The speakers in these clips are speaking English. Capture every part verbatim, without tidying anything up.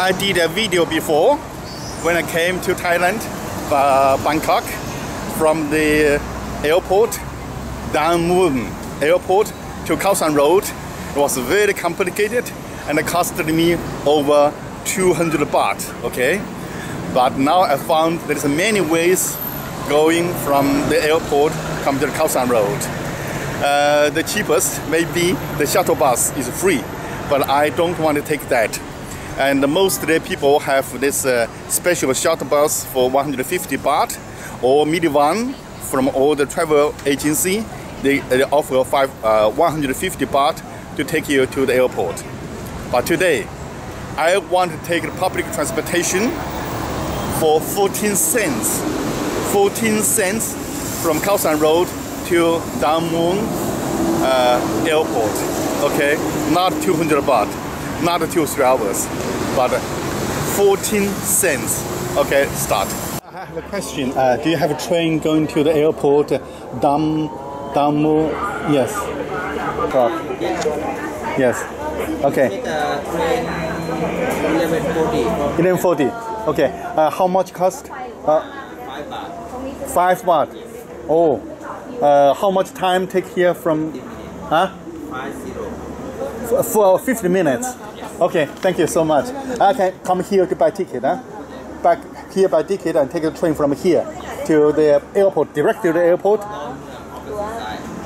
I did a video before when I came to Thailand, uh, Bangkok, from the airport, Don Mueang Airport to Khao San Road. It was very complicated and it costed me over two hundred baht, okay? But now I found there's many ways going from the airport come to the Khao San Road. Uh, the cheapest maybe the shuttle bus is free, but I don't want to take that. And most people have this uh, special shuttle bus for one hundred fifty baht or minivan from all the travel agency. They, they offer five, uh, one hundred fifty baht to take you to the airport. But today, I want to take public transportation for fourteen cents. fourteen cents from Khao San Road to Don Mueang uh, Airport. Okay, not two hundred baht, not two three hours, but fourteen cents. Okay, start. I have a question. Uh, do you have a train going to the airport? Uh, Don Don Mueang? Yes. Oh. Yes. Okay. eleven forty. Okay. Uh, how much cost? Uh, Five baht. Oh, uh, how much time take here from? Huh? F for fifty minutes. Okay, thank you so much. Okay, come here to buy ticket, huh? Back here buy ticket and take a train from here to the airport, direct to the airport.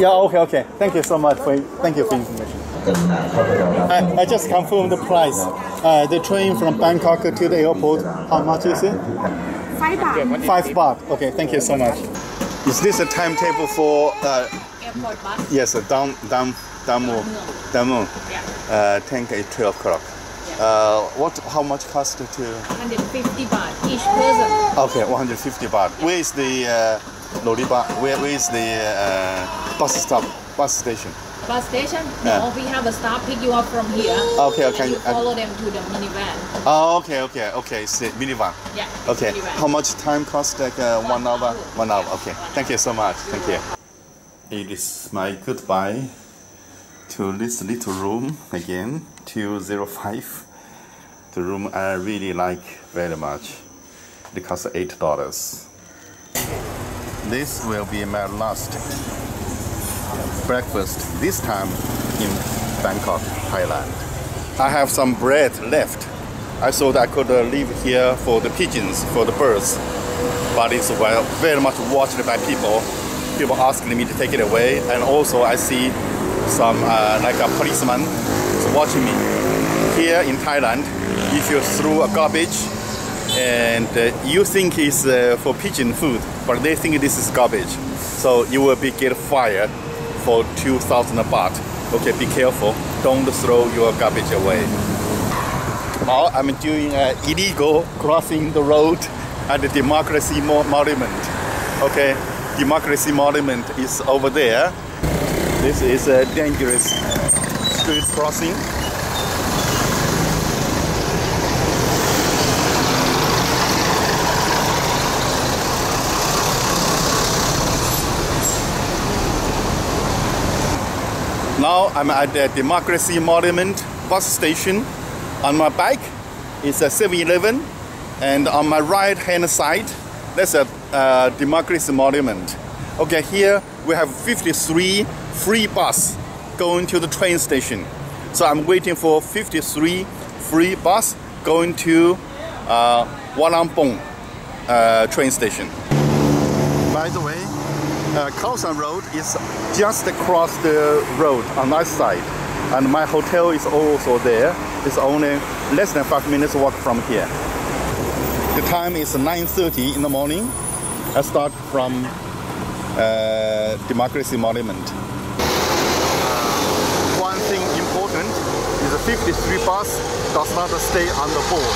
Yeah. Okay. Okay. Thank you so much for thank you for information. I, I just confirmed the price. Uh, the train from Bangkok to the airport. How much is it? Five baht. Five baht. Okay, thank you so much. Is this a timetable for uh, airport bus? Yes, uh, down, down, down, down, down, down. Yeah. Uh, ten to twelve o'clock. Yeah. Uh, what? How much cost to? one hundred fifty baht each person. Okay, one hundred fifty baht. Yeah. Where is the uh, Loriba? Where, where is the uh, bus stop? Bus station. Bus station? No, yeah. We have a stop pick you up from here. Okay, okay. And you follow them to the minivan. Oh, okay, okay, okay. It's the minivan. Yeah. Okay. Minivan. How much time costs? Like uh, one, one hour. hour. One hour. Yeah. Okay. One Thank hour. you so much. Thank you. It is my goodbye to this little room again. two oh five. The room I really like very much. It costs eight dollars. This will be my last breakfast this time in Bangkok, Thailand. I have some bread left. I thought I could uh, leave here for the pigeons, for the birds, but it's well, very much watched by people. People asking me to take it away, and also I see some uh, like a policeman is watching me. Here in Thailand, if you throw a garbage, and uh, you think it's uh, for pigeon food, but they think this is garbage, so you will be get fired for two thousand baht. Okay, be careful. Don't throw your garbage away. Now I'm doing an illegal crossing the road at the Democracy Monument. Okay, Democracy Monument is over there. This is a dangerous street crossing. Now I'm at the Democracy Monument bus station. On my bike, it's a seven eleven, and on my right-hand side, that's a uh, Democracy Monument. Okay, here we have fifty-three free bus going to the train station. So I'm waiting for fifty-three free bus going to uh, Hua Lamphong uh, train station. By the way, Uh, Khao San Road is just across the road on that side, and my hotel is also there. It's only less than five minutes walk from here. The time is nine thirty in the morning. I start from uh, Democracy Monument. One thing important is the fifty-three bus does not stay on the board.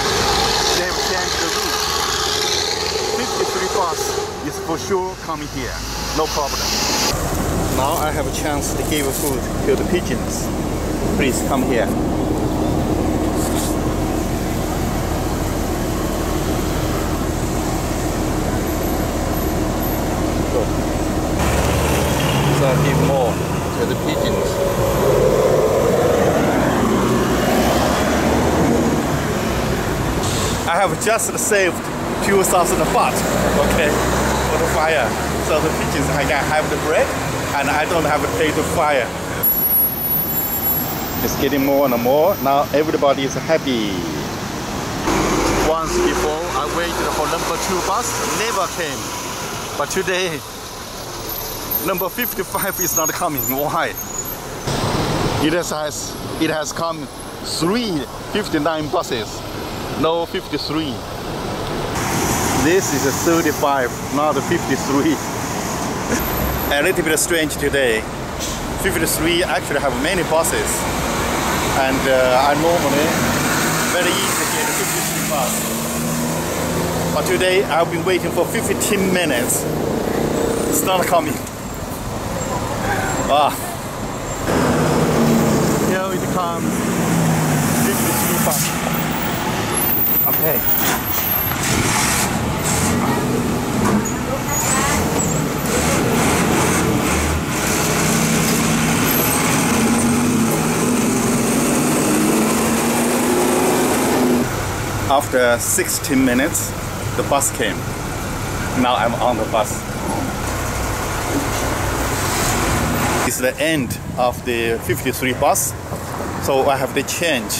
They've changed the route. fifty-three bus is for sure coming here. No problem. Now I have a chance to give food to the pigeons. Please come here. Good. So I give more to the pigeons. I have just saved two thousand baht, okay, for the fire. So the pigeons, I can have the bread and I don't have to pay the fire. It's getting more and more. Now everybody is happy. Once before, I waited for number two bus, never came. But today, number fifty-five is not coming. Why? It has, it has come three fifty-nine buses, no fifty-three. This is a thirty-five, not a fifty-three. A little bit strange today. fifty-three actually have many buses, and uh, I normally very easy to get a fifty-three bus. But today I've been waiting for fifteen minutes. It's not coming. Ah, here it comes. fifty-three bus. Okay. After sixteen minutes, the bus came. Now I'm on the bus. It's the end of the fifty-three bus, so I have to change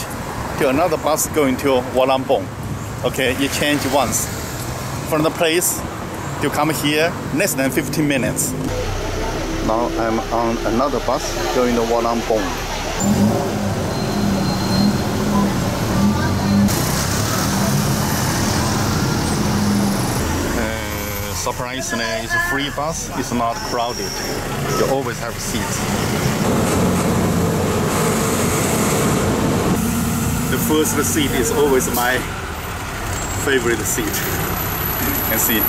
to another bus going to Hua Lamphong. Okay, you change once from the place to come here, less than fifteen minutes. Now I'm on another bus going to Hua Lamphong. Surprisingly, it's a free bus, it's not crowded. You always have seats. The first seat is always my favorite seat. You can see.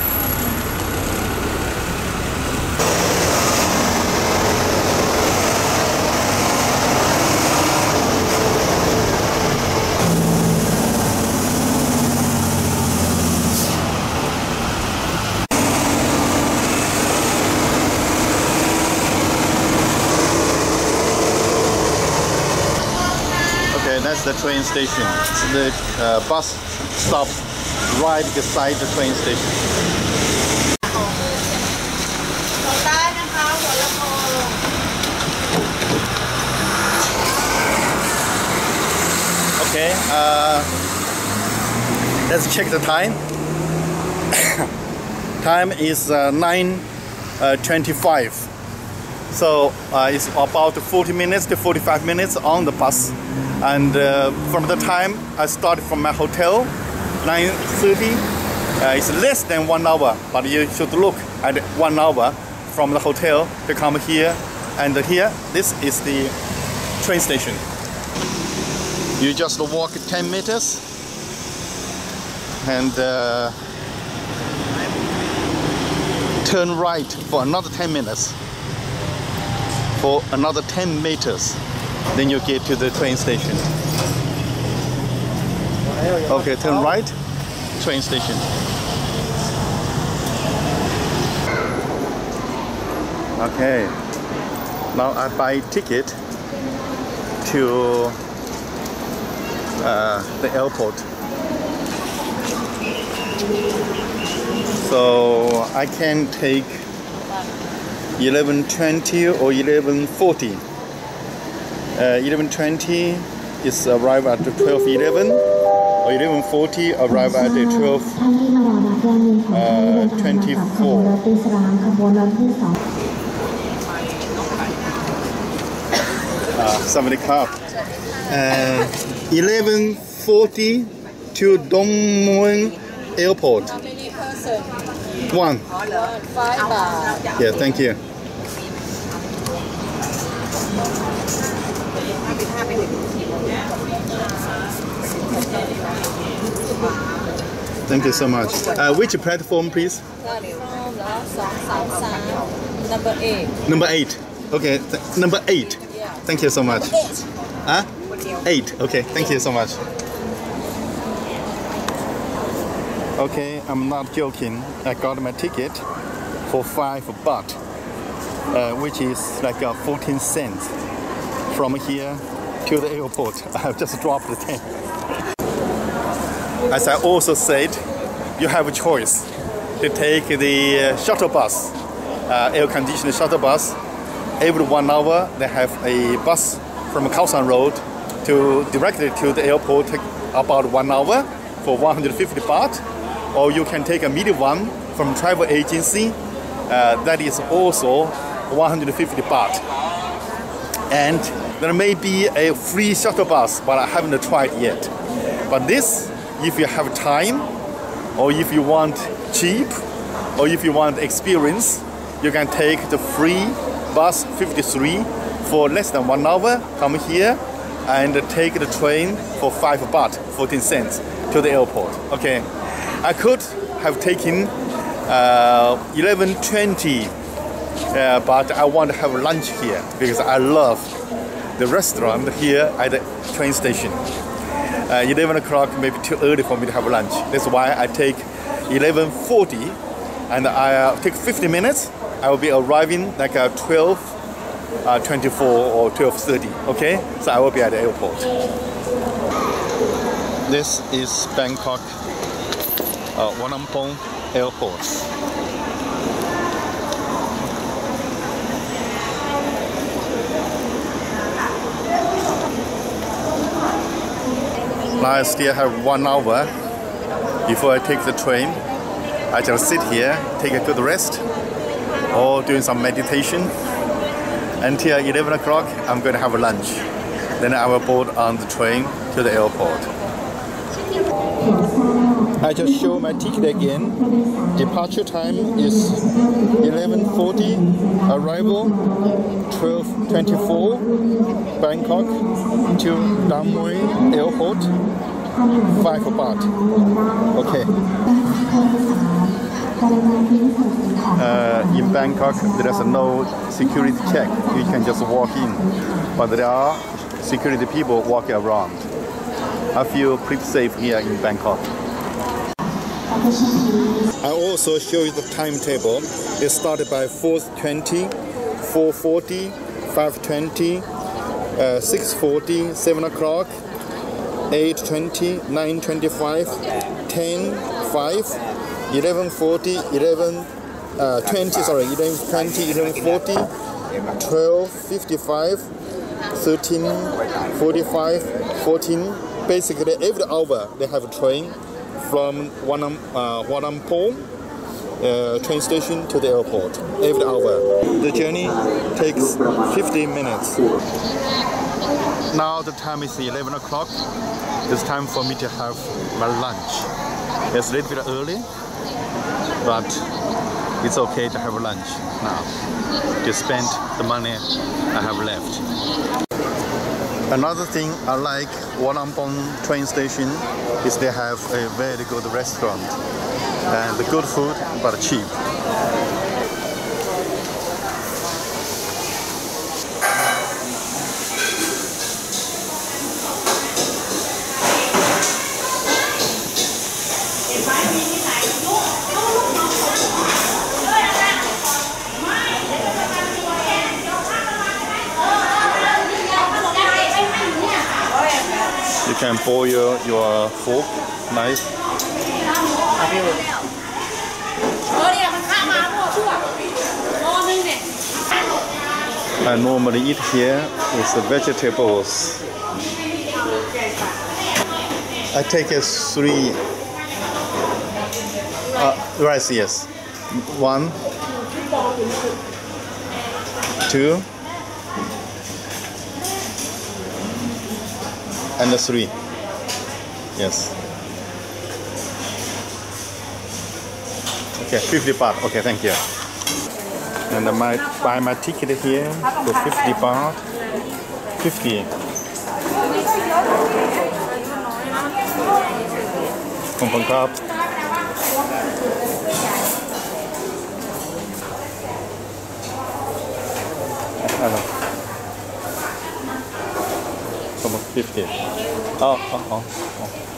The train station. The uh, bus stops right beside the train station. Okay, uh, let's check the time. Time is uh, nine twenty-five, so uh, it's about forty minutes to forty-five minutes on the bus. And uh, from the time I started from my hotel, nine thirty, uh, it's less than one hour. But you should look at one hour from the hotel to come here. And here, this is the train station. You just walk ten meters, and uh, turn right for another ten minutes, for another ten meters. Then you get to the train station. Okay, turn right, train station. Okay, now I buy ticket to uh, the airport. So I can take eleven twenty or eleven forty. Uh, eleven twenty is arrive at twelve eleven, or eleven forty arrive at twelve twenty-four. Uh, somebody come. Uh, eleven forty to Don Mueang Airport. One. Yeah, thank you. Thank you so much. Uh, which platform, please? Number eight. Number eight. Okay. Th number eight. Thank you so much. Huh? Eight. Okay. Thank you so much. Okay, I'm not joking. I got my ticket for five baht, uh, which is like uh, fourteen cents. From here to the airport, I have just dropped the tank. as I also said, you have a choice to take the shuttle bus, uh, air-conditioned shuttle bus. Every one hour, they have a bus from Khao San Road to directly to the airport, about one hour for one hundred fifty baht. Or you can take a medium one from travel agency, uh, that is also one hundred fifty baht. And there may be a free shuttle bus, but I haven't tried yet. But this, if you have time, or if you want cheap, or if you want experience, you can take the free bus fifty-three for less than one hour, come here, and take the train for five baht, fourteen cents to the airport. Okay, I could have taken uh, eleven twenty, uh, but I want to have lunch here because I love the restaurant here at the train station. Uh, eleven o'clock maybe too early for me to have lunch. That's why I take eleven forty and I take fifty minutes. I will be arriving like a twelve twenty-four or twelve thirty, okay? So I will be at the airport. This is Bangkok uh, Hua Lamphong Airport. Now I still have one hour before I take the train. I just sit here, take a good rest, or doing some meditation. Until eleven o'clock, I'm going to have a lunch. Then I will board on the train to the airport. I just show my ticket again. Departure time is eleven forty, arrival twelve twenty-four, Bangkok to Don Mueang Airport, five baht. Okay. Uh, in Bangkok, there is no security check. You can just walk in, but there are security people walking around. I feel pretty safe here in Bangkok. I also show you the timetable. It started by four twenty, four forty, five twenty, uh, six forty, seven o'clock, eight twenty, nine twenty-five, ten, five. eleven forty, eleven twenty, sorry, eleven twenty, eleven forty, twelve fifty-five, thirteen forty-five, fourteen. Basically, every hour they have a train from Hua Lamphong uh, train station to the airport. Every hour. The journey takes fifteen minutes. Now the time is eleven o'clock. It's time for me to have my lunch. It's a little bit early, but it's okay to have lunch now, to spend the money I have left. Another thing I like Hua Lamphong train station is they have a very good restaurant, and the good food, but cheap. You can boil your, your fork, knife. I normally eat here with the vegetables. I take a three uh, rice, yes. One, two, and the three, yes. Okay, fifty baht. Okay, thank you. And I might buy my ticket here for fifty baht. fifty. Kompong Cup. Hello. fifty. Oh, oh, oh, oh. Okay.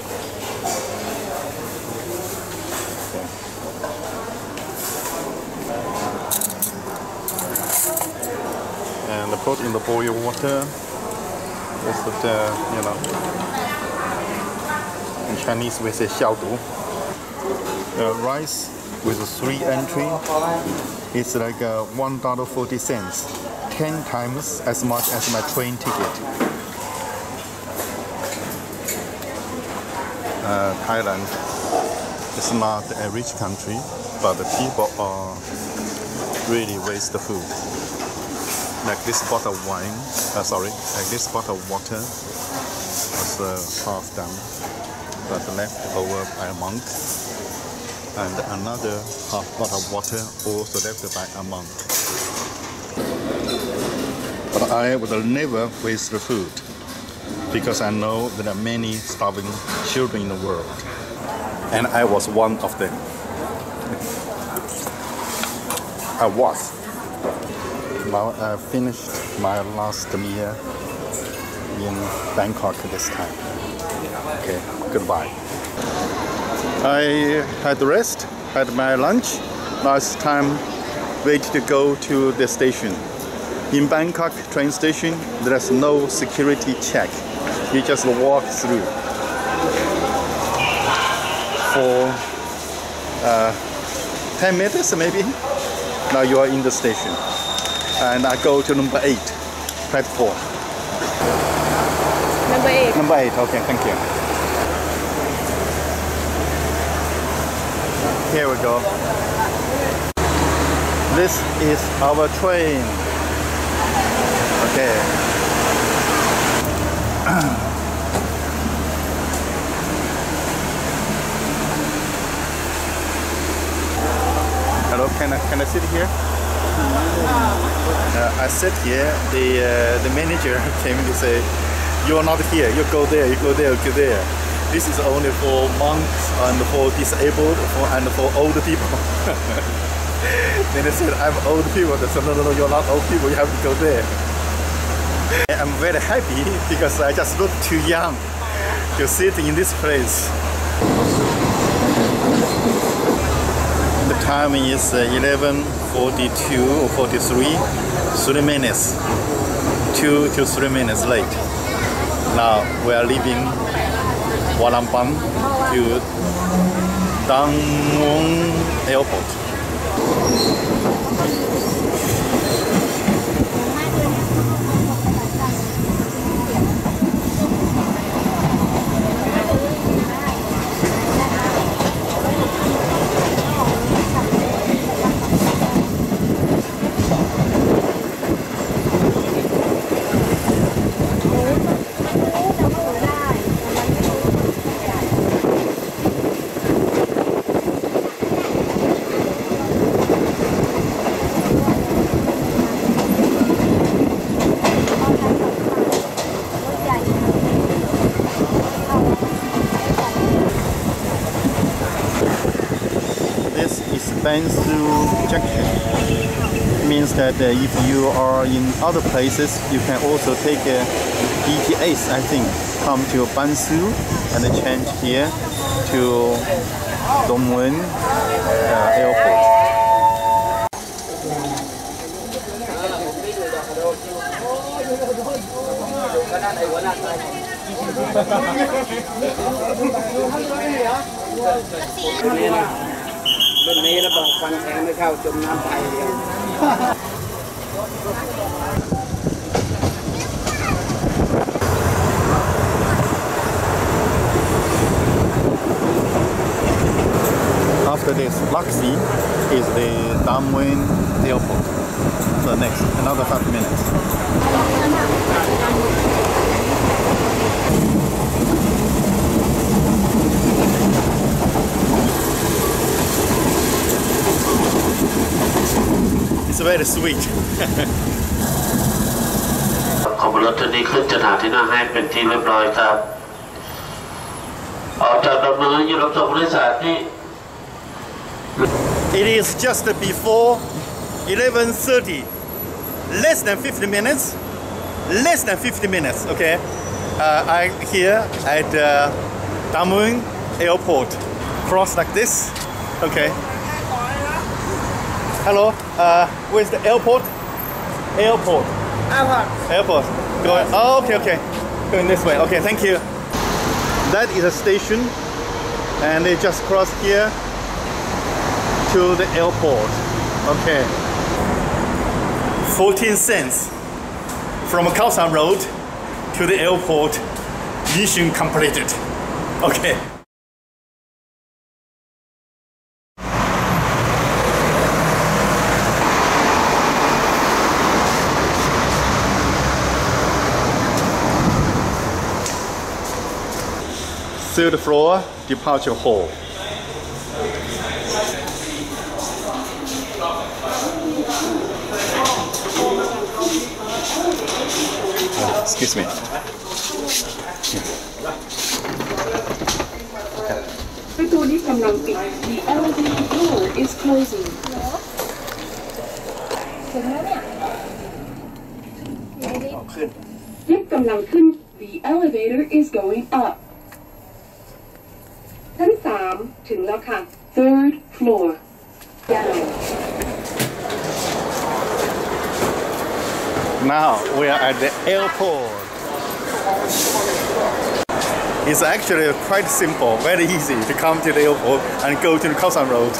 And I put in the boiling water, just that, uh, you know, and Chinese we say xiao du. Uh, rice with three entry, it's like uh, one dollar forty cents, ten times as much as my train ticket. Uh, Thailand is not a rich country, but the people are really waste the food. Like this bottle of wine, uh, sorry, like this bottle of water was uh, half done, but left over by a monk, and another half bottle of water also left by a monk. But I will never waste the food, because I know there are many starving children in the world, and I was one of them. I was. Now I finished my last meal in Bangkok this time. Okay, goodbye. I had rest, had my lunch. Last time, wait to go to the station. In Bangkok train station, there's no security check. You just walk through. For uh, ten minutes maybe, now you are in the station. And I go to number eight, platform. Number eight. Number eight, okay, thank you. Here we go. This is our train. Okay. Hello, can I, can I sit here? Uh, I sit here, the, uh, the manager came to say, you are not here, you go there, you go there, you go there. This is only for monks and for disabled and for old people. Then I said, I'm old people. They said, no, no, no, you're not old people, you have to go there. I'm very happy because I just look too young to sit in this place. The time is uh, eleven forty-two or forty-three, three minutes, two to three minutes late. Now we are leaving Hua Lamphong to Don Mueang Airport. Bansu Junction. It means that uh, if you are in other places, you can also take a B T S, I think, come to Bansu and then change here to Don Mueang uh, Airport. After this, Laxi is the Don Mueang Airport. So next, another five minutes. It's very sweet. It is just before eleven thirty. Less than fifty minutes. Less than fifty minutes. Okay. Uh, I'm here at uh, Don Mueang Airport. Cross like this. Okay. Hello, uh, where's the airport? Airport. Airport. Airport. Going, oh, okay, okay. Going this way. Okay, thank you. That is a station and they just crossed here to the airport. Okay, fourteen cents from Khao San Road to the airport, mission completed. Okay. Third floor, departure hall. Oh, excuse me. The elevator door is closing. The elevator is going up. Third floor. Now we are at the airport. It's actually quite simple, very easy to come to the airport and go to the Khao San Road.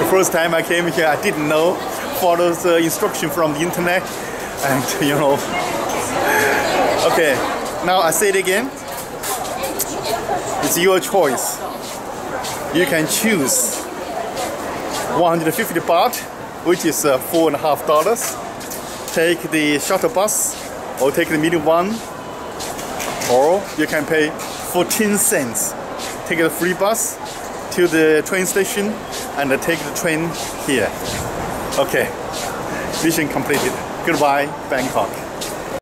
The first time I came here, I didn't know, followed the instruction from the internet, and you know. Okay, now I say it again. It's your choice. You can choose one hundred fifty baht, which is uh, four and a half dollars. Take the shuttle bus or take the medium one, or you can pay fourteen cents. Take the free bus to the train station and uh, take the train here. Okay, mission completed. Goodbye, Bangkok.